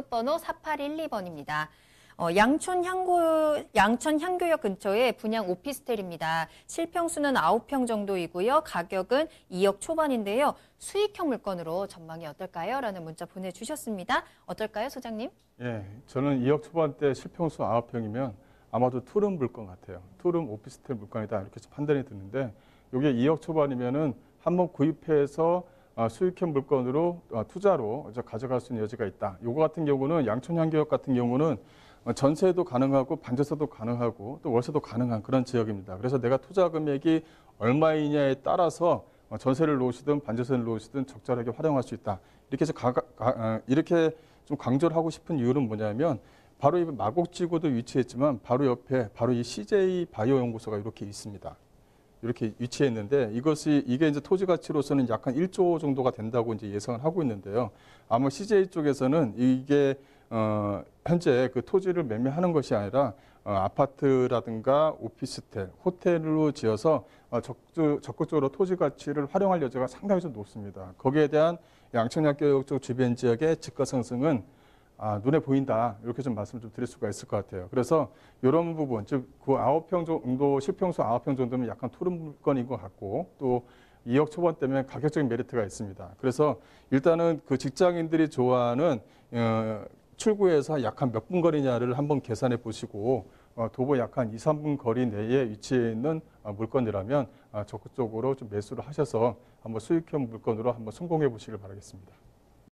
끝번호 4812번입니다. 양촌 향교역 근처에 분양 오피스텔입니다. 실평수는 9평 정도이고요. 가격은 2억 초반인데요. 수익형 물건으로 전망이 어떨까요? 라는 문자 보내주셨습니다. 어떨까요, 소장님? 예, 저는 2억 초반대 실평수 9평이면 아마도 투룸 물건 같아요. 투룸 오피스텔 물건이다 이렇게 판단이 드는데 이게 2억 초반이면은 한번 구입해서 수익형 물건으로 투자로 가져갈 수 있는 여지가 있다. 요거 같은 경우는 양촌 향교역 같은 경우는 전세도 가능하고 반전세도 가능하고 또 월세도 가능한 그런 지역입니다. 그래서 내가 투자 금액이 얼마이냐에 따라서 전세를 놓으시든 반전세를 놓으시든 적절하게 활용할 수 있다. 이렇게 해서 이렇게 좀 강조를 하고 싶은 이유는 뭐냐면 바로 이 마곡지구도 위치했지만 바로 옆에 바로 이 CJ 바이오 연구소가 이렇게 있습니다. 이렇게 위치해 있는데 이게 이제 토지 가치로서는 약 한 1조 정도가 된다고 이제 예상을 하고 있는데요. 아마 CJ 쪽에서는 이게 현재 그 토지를 매매하는 것이 아니라 아파트라든가 오피스텔, 호텔로 지어서 적극적으로 토지 가치를 활용할 여지가 상당히 좀 높습니다. 거기에 대한 양촌향교역 쪽 주변 지역의 집가 상승은 눈에 보인다 이렇게 좀 말씀을 좀 드릴 수가 있을 것 같아요. 그래서 이런 부분 즉 그 9평 정도 실평수 9평 정도면 약간 투룸 물건인 것 같고 또 2억 초반 때문에 가격적인 메리트가 있습니다. 그래서 일단은 그 직장인들이 좋아하는 출구에서 약 한 몇 분 거리냐를 한번 계산해 보시고 도보 약 한 2, 3분 거리 내에 위치해 있는 물건이라면 적극적으로 좀 매수를 하셔서 한번 수익형 물건으로 한번 성공해 보시길 바라겠습니다.